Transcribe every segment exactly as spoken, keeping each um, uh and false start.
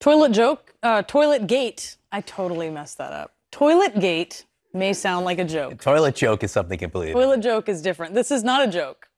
Toilet joke, uh, toilet gate. I totally messed that up. Toilet gate may sound like a joke. A toilet joke is something completely different. Toilet joke is different. This is not a joke.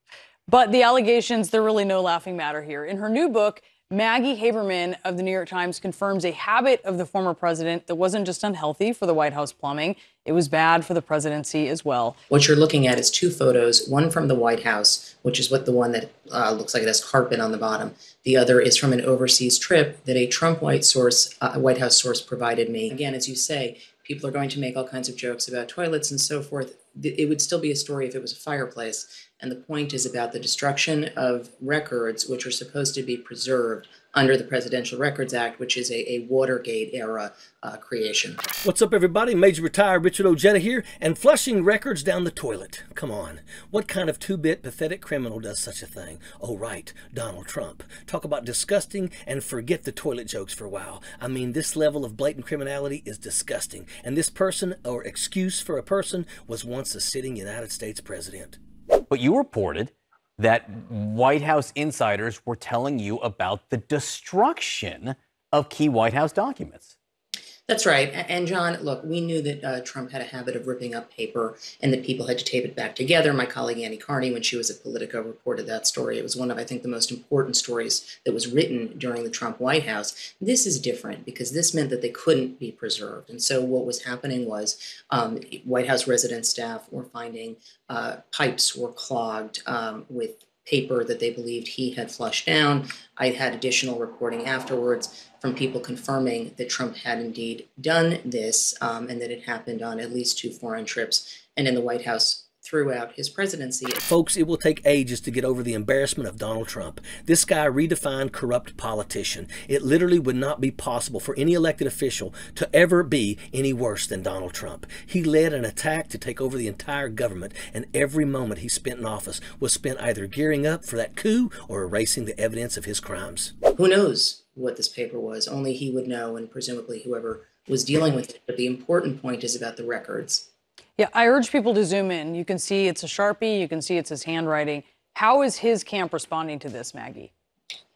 But the allegations, they're really no laughing matter here. In her new book, Maggie Haberman of the New York Times confirms a habit of the former president that wasn't just unhealthy for the White House plumbing, it was bad for the presidency as well. What you're looking at is two photos, one from the White House, which is what the one that uh, looks like it has carpet on the bottom. The other is from an overseas trip that a Trump White source, uh, White House source provided me. Again, as you say, people are going to make all kinds of jokes about toilets and so forth. It would still be a story if it was a fireplace. And the point is about the destruction of records, which are supposed to be preserved under the Presidential Records Act, which is a, a Watergate-era uh, creation. What's up, everybody? Major Retired Richard Ojeda here, and flushing records down the toilet. Come on. What kind of two-bit, pathetic criminal does such a thing? Oh, right, Donald Trump. Talk about disgusting and forget the toilet jokes for a while. I mean, this level of blatant criminality is disgusting. And this person, or excuse for a person, was once a sitting United States president. But you reported that White House insiders were telling you about the destruction of key White House documents. That's right. And, John, look, we knew that uh, Trump had a habit of ripping up paper and that people had to tape it back together. My colleague Annie Carney, when she was at Politico, reported that story. It was one of, I think, the most important stories that was written during the Trump White House. This is different because this meant that they couldn't be preserved. And so what was happening was um, White House resident staff were finding uh, pipes were clogged um, with paper that they believed he had flushed down. I had additional reporting afterwards from people confirming that Trump had indeed done this um, and that it happened on at least two foreign trips and in the White House throughout his presidency. Folks, it will take ages to get over the embarrassment of Donald Trump. This guy redefined corrupt politician. It literally would not be possible for any elected official to ever be any worse than Donald Trump. He led an attack to take over the entire government, and every moment he spent in office was spent either gearing up for that coup or erasing the evidence of his crimes. Who knows what this paper was? Only he would know, and presumably whoever was dealing with it. But the important point is about the records. Yeah, I urge people to zoom in. You can see it's a Sharpie. You can see it's his handwriting. How is his camp responding to this, Maggie?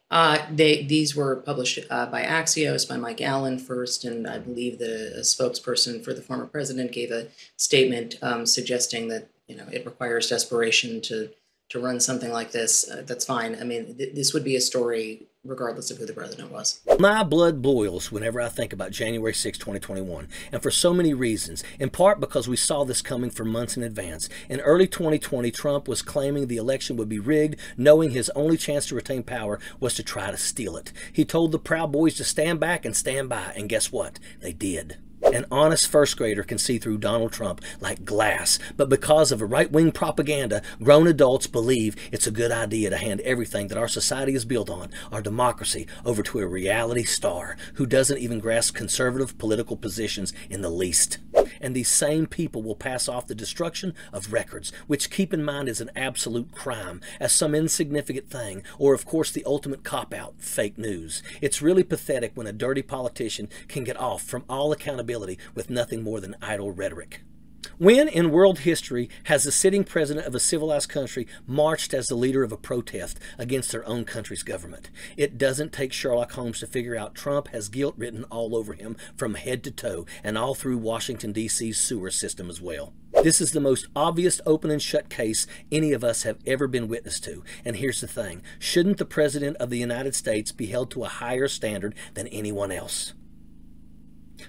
Uh, they, these were published uh, by Axios, by Mike Allen first, and I believe the a spokesperson for the former president gave a statement um, suggesting that, you know, it requires desperation to, to run something like this. Uh, that's fine. I mean, th this would be a story regardless of who the president was. My blood boils whenever I think about January sixth, twenty twenty-one, and for so many reasons, in part because we saw this coming for months in advance. In early twenty twenty, Trump was claiming the election would be rigged, knowing his only chance to retain power was to try to steal it. He told the Proud Boys to stand back and stand by, and guess what? They did. An honest first grader can see through Donald Trump like glass, but because of a right-wing propaganda, grown adults believe it's a good idea to hand everything that our society is built on, our democracy, over to a reality star who doesn't even grasp conservative political positions in the least. And these same people will pass off the destruction of records, which, keep in mind, is an absolute crime, as some insignificant thing, or of course the ultimate cop-out, fake news. It's really pathetic when a dirty politician can get off from all accountability with nothing more than idle rhetoric. When in world history has the sitting president of a civilized country marched as the leader of a protest against their own country's government? It doesn't take Sherlock Holmes to figure out Trump has guilt written all over him from head to toe and all through Washington, D C's sewer system as well. This is the most obvious open and shut case any of us have ever been witness to. And here's the thing. Shouldn't the president of the United States be held to a higher standard than anyone else?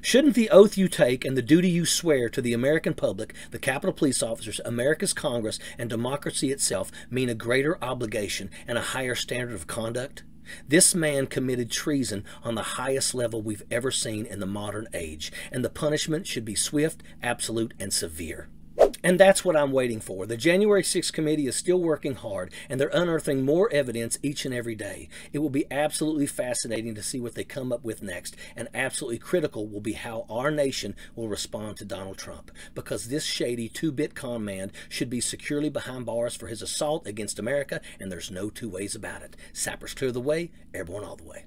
Shouldn't the oath you take and the duty you swear to the American public, the Capitol Police officers, America's Congress, and democracy itself mean a greater obligation and a higher standard of conduct? This man committed treason on the highest level we've ever seen in the modern age, and the punishment should be swift, absolute, and severe. And that's what I'm waiting for. The January sixth committee is still working hard, and they're unearthing more evidence each and every day. It will be absolutely fascinating to see what they come up with next, and absolutely critical will be how our nation will respond to Donald Trump, because this shady two-bit con man should be securely behind bars for his assault against America, and there's no two ways about it. Sappers clear the way, airborne all the way.